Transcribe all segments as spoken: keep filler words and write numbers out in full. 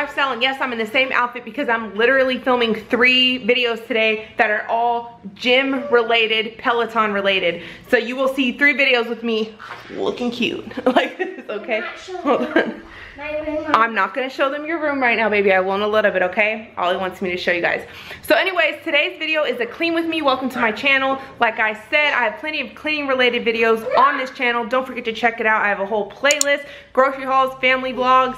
Lifestyle, and yes, I'm in the same outfit because I'm literally filming three videos today that are all gym related, Peloton related. So you will see three videos with me looking cute like this, okay? Hold on. I'm not gonna show them your room right now, baby. I won't a little bit, okay? Ollie wants me to show you guys. So anyways, today's video is a clean with me. Welcome to my channel. Like I said, I have plenty of cleaning related videos on this channel. Don't forget to check it out. I have a whole playlist, grocery hauls, family vlogs,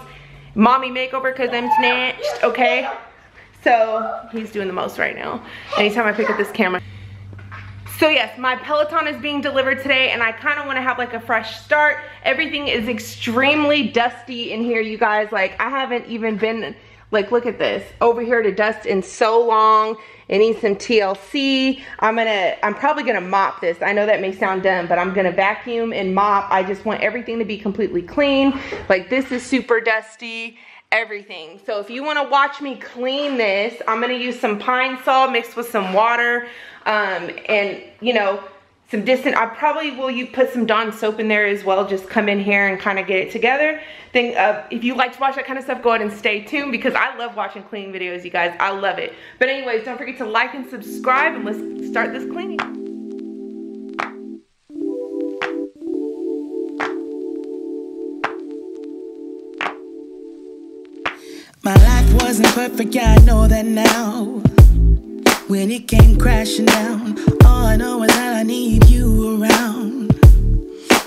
mommy makeover, cause I'm snatched, okay? So he's doing the most right now. Anytime I pick up this camera. So yes, my Peloton is being delivered today, and I kind of want to have like a fresh start. Everything is extremely dusty in here, you guys. Like, I haven't even been, like, look at this, over here to dust in so long. It needs some T L C. I'm gonna, I'm probably gonna mop this. I know that may sound dumb, but I'm gonna vacuum and mop. I just want everything to be completely clean. Like, this is super dusty. Everything. So if you want to watch me clean this, I'm going to use some Pine Sol mixed with some water, um, and you know, some distant, I probably will you put some Dawn soap in there as well. Just come in here and kind of get it together. Then uh, if you like to watch that kind of stuff, go ahead and stay tuned because I love watching cleaning videos, you guys. I love it. But anyways, don't forget to like and subscribe, and let's start this cleaning. My life wasn't perfect, yeah, I know that now. When it came crashing down, all I know is that I need you around.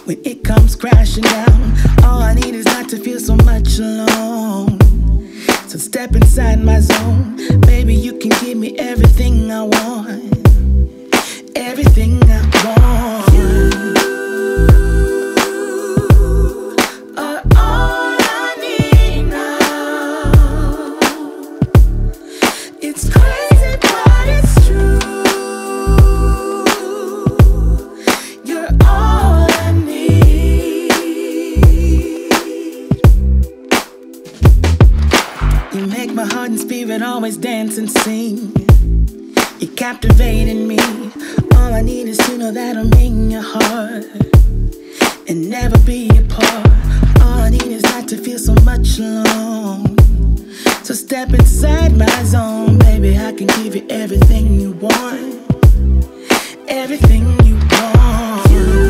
When it comes crashing down, all I need is not to feel so much alone. So step inside my zone, baby, you can give me everything I want. Everything I want. You. Always dance and sing. You're captivating me. All I need is to know that I'm in your heart and never be apart. All I need is not to feel so much alone. So step inside my zone, baby. I can give you everything you want. Everything you want. You.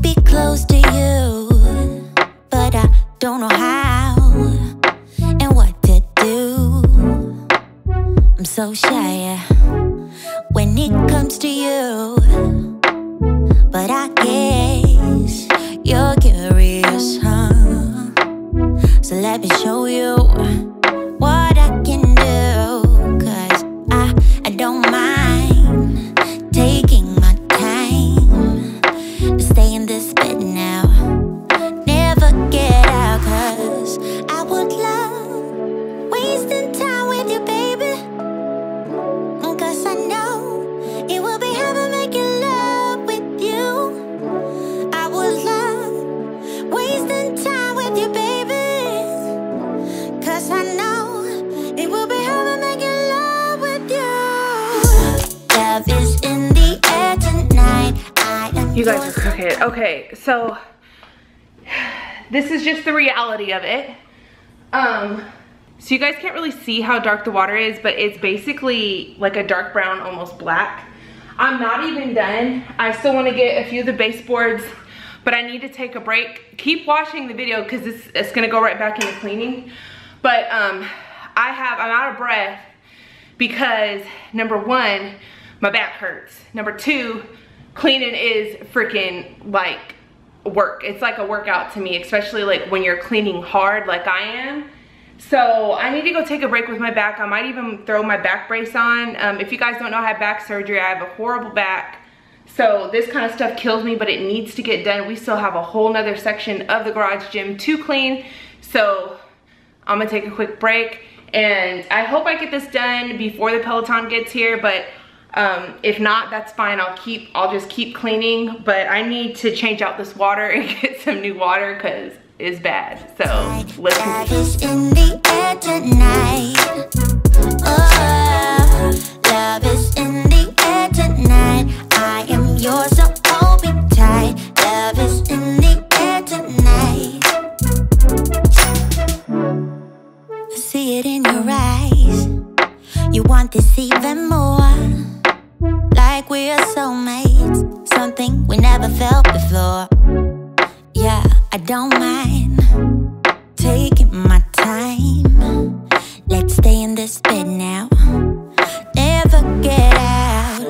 be close to you, but I don't know how and what to do. I'm so shy when it comes to you, but I guess you're curious, huh? So let me show you what I can do, cause I, I don't mind taking You guys are crooked. Okay, so this is just the reality of it. Um, so you guys can't really see how dark the water is, but it's basically like a dark brown, almost black. I'm not even done. I still want to get a few of the baseboards, but I need to take a break. Keep watching the video because it's, it's going to go right back into cleaning. But um, I have, I'm out of breath because number one, my back hurts. Number two, cleaning is freaking like work. It's like a workout to me, especially like when you're cleaning hard like I am. So I need to go take a break with my back. I might even throw my back brace on. Um, if you guys don't know, I had back surgery. I have a horrible back. So this kind of stuff kills me, but it needs to get done. We still have a whole nother section of the garage gym to clean. So I'm gonna take a quick break. And I hope I get this done before the Peloton gets here, but Um, if not, that's fine. I'll keep, I'll just keep cleaning, but I need to change out this water and get some new water because it's bad. So let's see it in your eyes. You want this even more. Like we are soulmates, something we never felt before. Yeah, I don't mind taking my time. Let's stay in this bed now, never get out.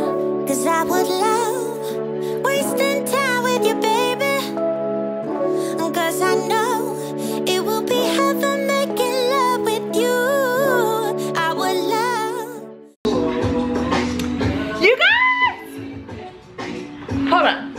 Cause I would love wasting time with you, baby. Cause I know it will be heaven making love with you. I would love. Hold on.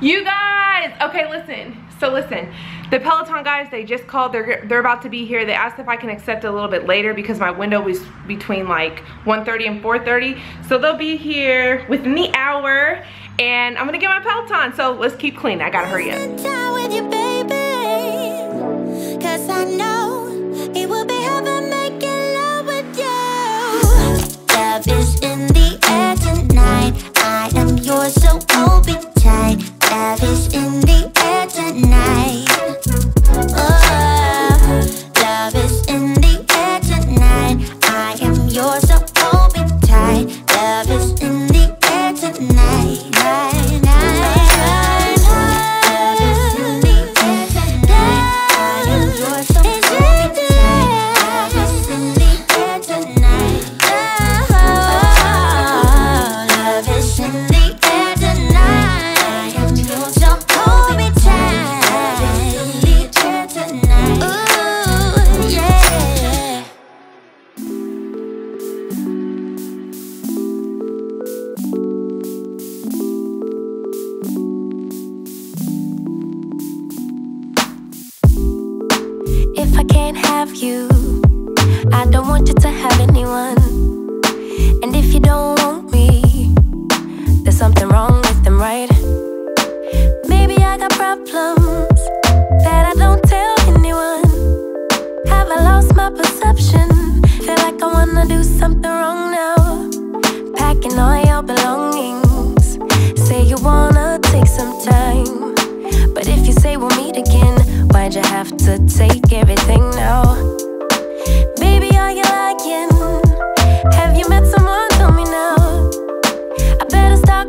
You guys, okay, listen. So listen, the Peloton guys, they just called. They're, they're about to be here. They asked if I can accept a little bit later because my window was between like one thirty and four thirty. So they'll be here within the hour and I'm gonna get my Peloton. So let's keep clean. I gotta hurry up. Cause I know it will be heaven making love with you. Love is in the air tonight. I am yours, so hold me tight. Love is in the air tonight. Oh, love is in the air tonight. I am yours, so hold me tight. Love is in the air tonight. Night, night, night, night. Love is in the air tonight. I am yours, so hold me tight. Love is in the air tonight.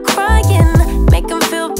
Crying, make them feel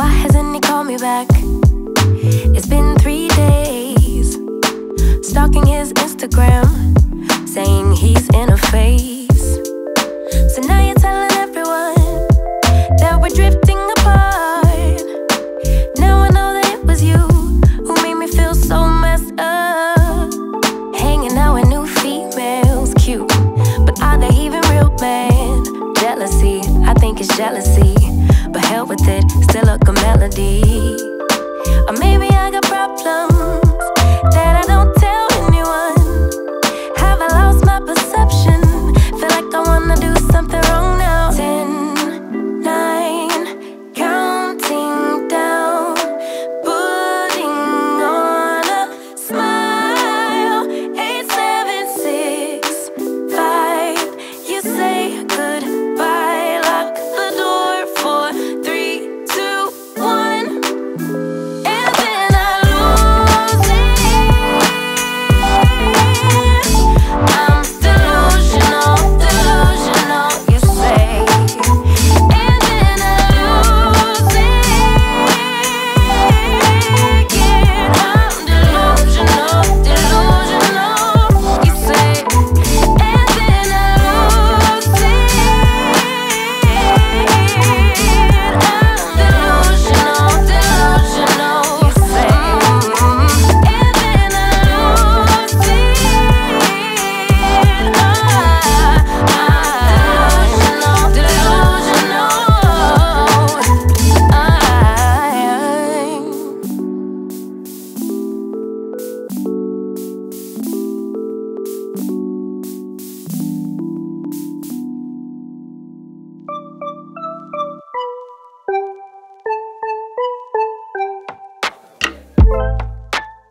Why hasn't he called me back? It's been three days. Stalking his Instagram, saying he's in a phase. So now you're telling everyone that we're drifting apart. Now I know that it was you who made me feel so messed up. Hanging out with new females, cute, but are they even real men? Jealousy, I think it's jealousy, but hell with it, still look a melody. Or maybe I got problems that I don't tell anyone. Have I lost my perception? Feel like I wanna do something wrong now. Ten, nine, counting down, putting on a smile. Eight, seven, six, five. You say goodbye, lock the door. Four, three, two, one, and then I lose it. I'm delusional, delusional, you say, and then I lose it. Yeah, I'm delusional, delusional, you say, and then I lose it. I'm delusional, delusional, you say, and then I lose it. Ah, I'm delusional,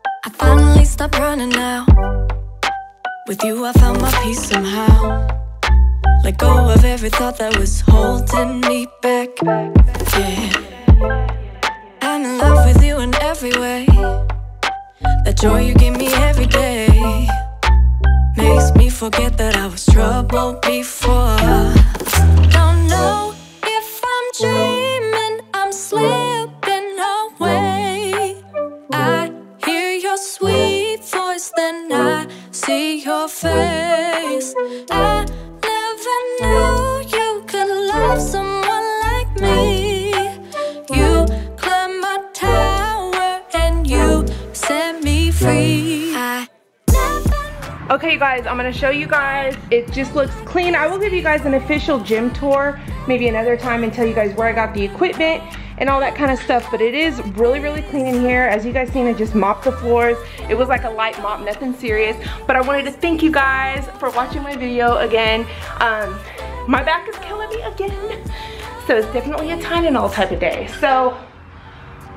delusional. I I finally stopped running now. With you I found my peace somehow. Let go of every thought that was holding me back. Yeah, I'm in love with you in every way. That joy you give me every day makes me forget that I was troubled before. Don't know if I'm dreaming, I'm slipping away. I hear your sweet voice, then I see your face. I never knew you could love someone like me. You climbed my tower and you set me free. I Okay, you guys, I'm gonna show you guys. It just looks clean. I will give you guys an official gym tour maybe another time and tell you guys where I got the equipment and all that kind of stuff, but it is really, really clean in here. As you guys seen, I just mopped the floors. It was like a light mop, nothing serious, but I wanted to thank you guys for watching my video again. Um, my back is killing me again, so it's definitely a Tylenol type of day. So.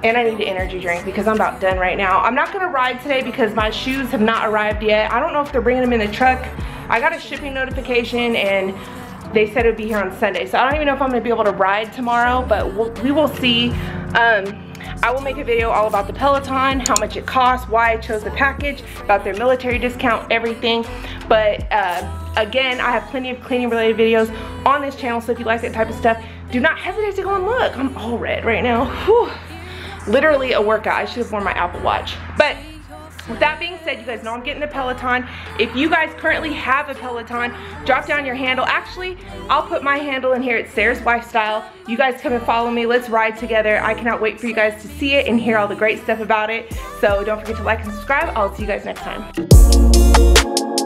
And I need an energy drink because I'm about done right now. I'm not gonna ride today because my shoes have not arrived yet. I don't know if they're bringing them in the truck. I got a shipping notification and they said it would be here on Sunday. So I don't even know if I'm gonna be able to ride tomorrow, but we'll, we will see. Um, I will make a video all about the Peloton, how much it costs, why I chose the package, about their military discount, everything. But uh, again, I have plenty of cleaning related videos on this channel. So if you like that type of stuff, do not hesitate to go and look. I'm all red right now. Whew. Literally a workout. I should have worn my Apple Watch. But with that being said, you guys know I'm getting a Peloton. If you guys currently have a Peloton, drop down your handle. Actually, I'll put my handle in here. It's Sarah's WifeStyle. You guys come and follow me. Let's ride together. I cannot wait for you guys to see it and hear all the great stuff about it. So don't forget to like and subscribe. I'll see you guys next time.